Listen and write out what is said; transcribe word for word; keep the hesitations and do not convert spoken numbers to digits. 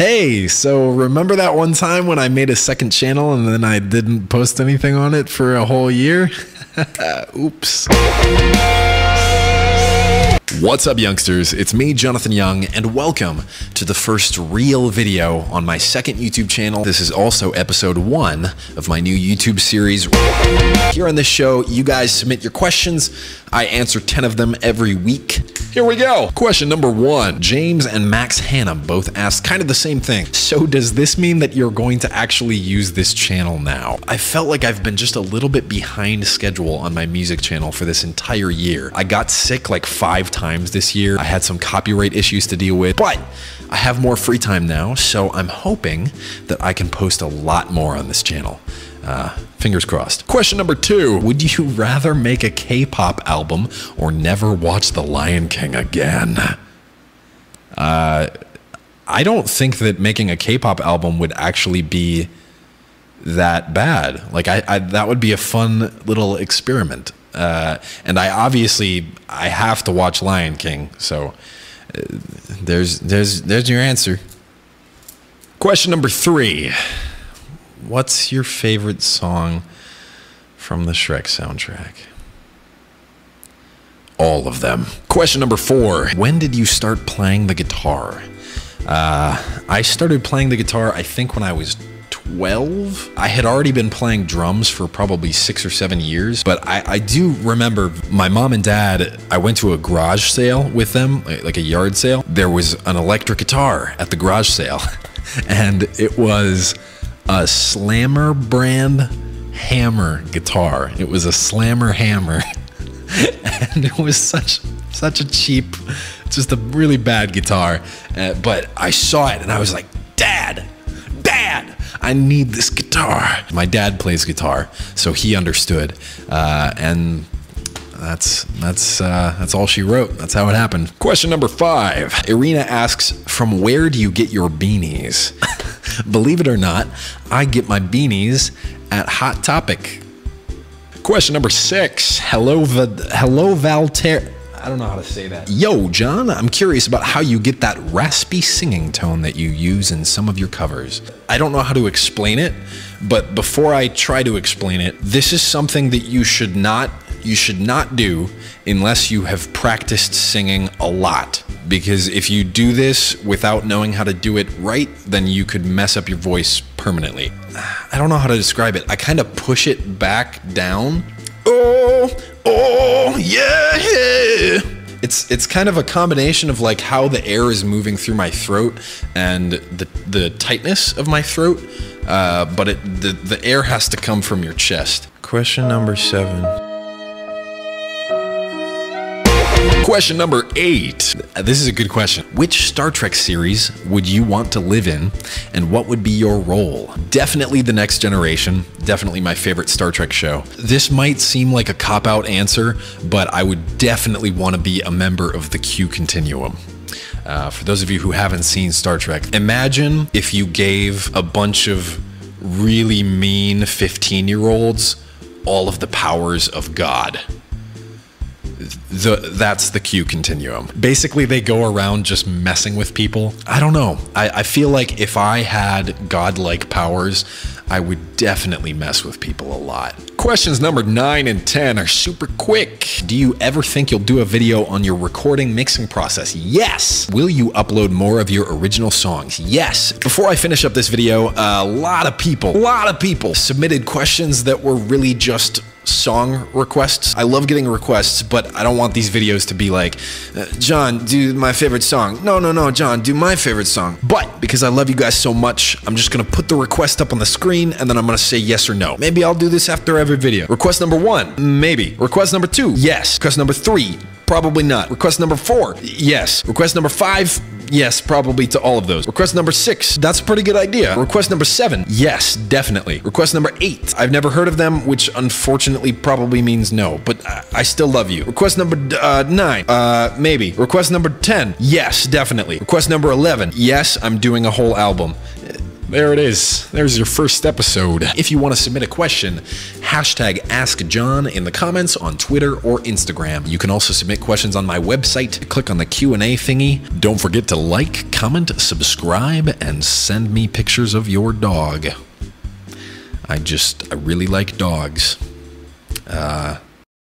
Hey, so remember that one time when I made a second channel and then I didn't post anything on it for a whole year? Oops. What's up, youngsters? It's me, Jonathan Young, and welcome to the first real video on my second YouTube channel. This is also episode one of my new YouTube series. Here on this show, you guys submit your questions. I answer ten of them every week. Here we go. Question number one. James and Max Hanna both asked kind of the same thing. So does this mean that you're going to actually use this channel now? I felt like I've been just a little bit behind schedule on my music channel for this entire year. I got sick like five times this year. I had some copyright issues to deal with, but I have more free time now, so I'm hoping that I can post a lot more on this channel. Uh, fingers crossed. Question number two. Would you rather make a K-pop album or never watch The Lion King again? Uh, I don't think that making a K-pop album would actually be that bad. Like, I, I that would be a fun little experiment. Uh, and I obviously, I have to watch Lion King, so uh, there's, there's, there's your answer. Question number three. What's your favorite song from the Shrek soundtrack? All of them. Question number four. When did you start playing the guitar? Uh, I started playing the guitar, I think, when I was twelve. I had already been playing drums for probably six or seven years, but I, I do remember my mom and dad, I went to a garage sale with them, like a yard sale. There was an electric guitar at the garage sale, and it was a Slammer brand hammer guitar. It was a Slammer Hammer. And it was such such a cheap, just a really bad guitar. Uh, but I saw it and I was like, Dad, Dad, I need this guitar. My dad plays guitar, so he understood. Uh, and that's that's uh, that's all she wrote. That's how it happened. Question number five. Irina asks, from where do you get your beanies? Believe it or not, I get my beanies at Hot Topic. Question number six. Hello, Va- hello, Valter. I don't know how to say that. Yo, John, I'm curious about how you get that raspy singing tone that you use in some of your covers. I don't know how to explain it, but before I try to explain it, this is something that you should not you should not do unless you have practiced singing a lot. Because if you do this without knowing how to do it right, then you could mess up your voice permanently. I don't know how to describe it. I kind of push it back down. Oh, oh, yeah. It's it's kind of a combination of like how the air is moving through my throat and the the tightness of my throat, uh, but it, the the air has to come from your chest. Question number seven. Question number eight. This is a good question. Which Star Trek series would you want to live in, and what would be your role? Definitely The Next Generation. Definitely my favorite Star Trek show. This might seem like a cop-out answer, but I would definitely want to be a member of the Q Continuum. Uh, for those of you who haven't seen Star Trek, imagine if you gave a bunch of really mean fifteen-year-olds all of the powers of God. The, that's the Q Continuum. Basically, they go around just messing with people. I don't know. I, I feel like if I had godlike powers, I would definitely mess with people a lot. Questions number nine and ten are super quick. Do you ever think you'll do a video on your recording mixing process? Yes. Will you upload more of your original songs? Yes. Before I finish up this video, a lot of people, a lot of people submitted questions that were really just song requests. I love getting requests, but I don't want these videos to be like, John, do my favorite song. No, no, no, John, do my favorite song. But because I love you guys so much, I'm just gonna put the request up on the screen and then I'm gonna say yes or no. Maybe I'll do this after every video. Request number one, maybe. Request number two, yes. Request number three, probably not. Request number four, yes. Request number five, yes, probably to all of those. Request number six, that's a pretty good idea. Request number seven, yes, definitely. Request number eight, I've never heard of them, which unfortunately probably means no, but I still love you. Request number uh, nine, uh, maybe. Request number ten, yes, definitely. Request number eleven, yes, I'm doing a whole album. there it is. There's your first episode. If you want to submit a question, hashtag AskJon in the comments on Twitter or Instagram. You can also submit questions on my website. Click on the Q and A thingy. Don't forget to like, comment, subscribe, and send me pictures of your dog. I just, I really like dogs. Uh...